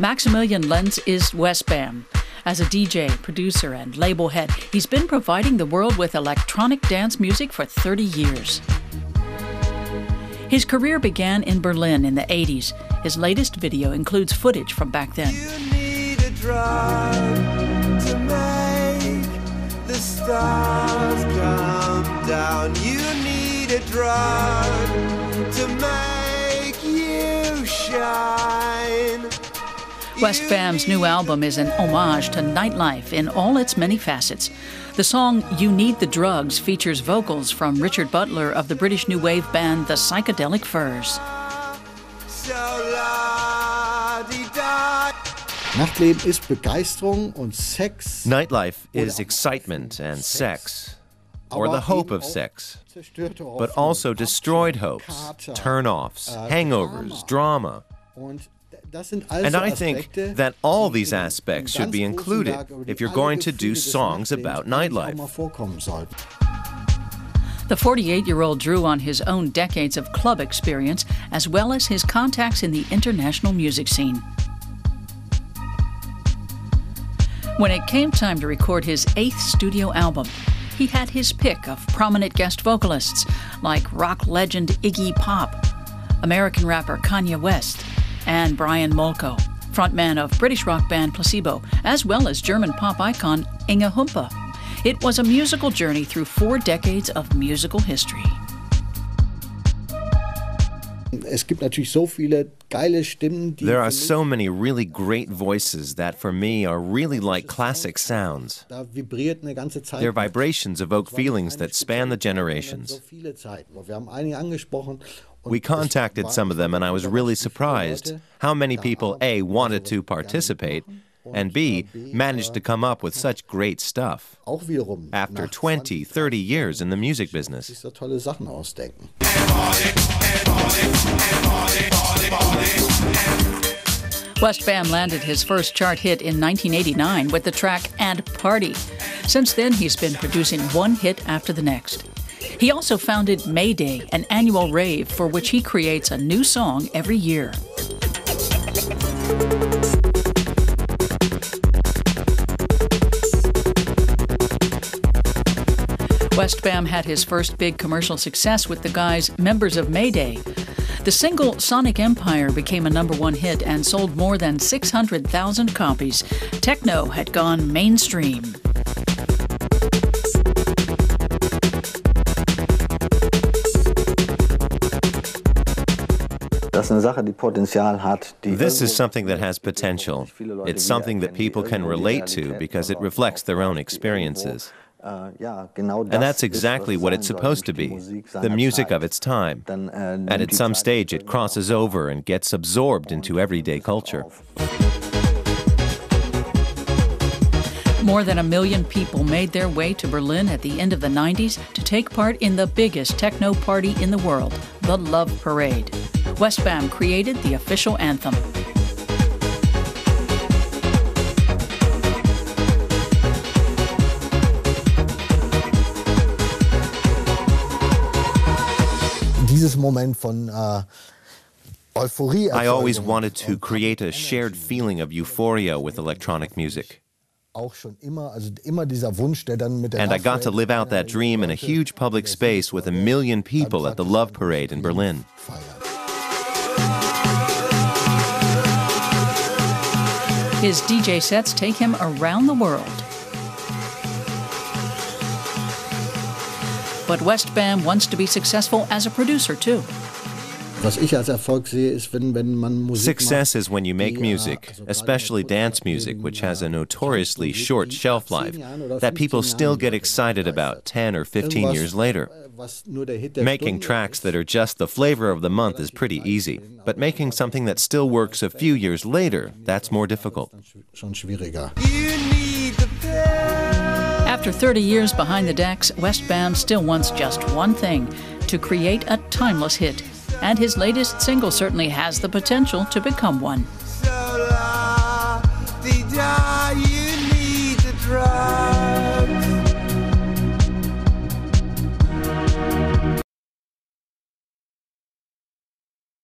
Maximilian Lenz is Westbam. As a DJ, producer, and label head, he's been providing the world with electronic dance music for 30 years. His career began in Berlin in the 80s. His latest video includes footage from back then. You need a drive to make the stars come down. You need a drive to make you shine. Westbam's new album is an homage to nightlife in all its many facets. The song You Need the Drugs features vocals from Richard Butler of the British new wave band The Psychedelic Furs. Nightlife is excitement and sex, or the hope of sex, but also destroyed hopes, turn-offs, hangovers, drama. And I think that all these aspects should be included if you're going to do songs about nightlife. The 48-year-old drew on his own decades of club experience as well as his contacts in the international music scene. When it came time to record his 8th studio album, he had his pick of prominent guest vocalists like rock legend Iggy Pop, American rapper Kanye West, and Brian Molko, frontman of British rock band Placebo, as well as German pop icon Inge Humpa. It was a musical journey through 4 decades of musical history. There are so many really great voices that for me are really like classic sounds. Their vibrations evoke feelings that span the generations. We contacted some of them and I was really surprised how many people A, wanted to participate, and B, managed to come up with such great stuff after 20, 30 years in the music business. Westbam landed his first chart hit in 1989 with the track And Party. Since then, he's been producing one hit after the next. He also founded Mayday, an annual rave for which he creates a new song every year. Westbam had his first big commercial success with the guys members of Mayday. The single Sonic Empire became a #1 hit and sold more than 600,000 copies. Techno had gone mainstream. This is something that has potential. It's something that people can relate to because it reflects their own experiences. And that's exactly what it's supposed to be, the music of its time. And at some stage it crosses over and gets absorbed into everyday culture. More than 1 million people made their way to Berlin at the end of the 90s to take part in the biggest techno party in the world, the Love Parade. Westbam created the official anthem. I always wanted to create a shared feeling of euphoria with electronic music. And I got to live out that dream in a huge public space with 1 million people at the Love Parade in Berlin. His DJ sets take him around the world. But Westbam wants to be successful as a producer, too. Success is when you make music, especially dance music, which has a notoriously short shelf life, that people still get excited about 10 or 15 years later. Making tracks that are just the flavor of the month is pretty easy, but making something that still works a few years later, that's more difficult. After 30 years behind the decks, Westbam still wants just one thing, to create a timeless hit. And his latest single certainly has the potential to become one.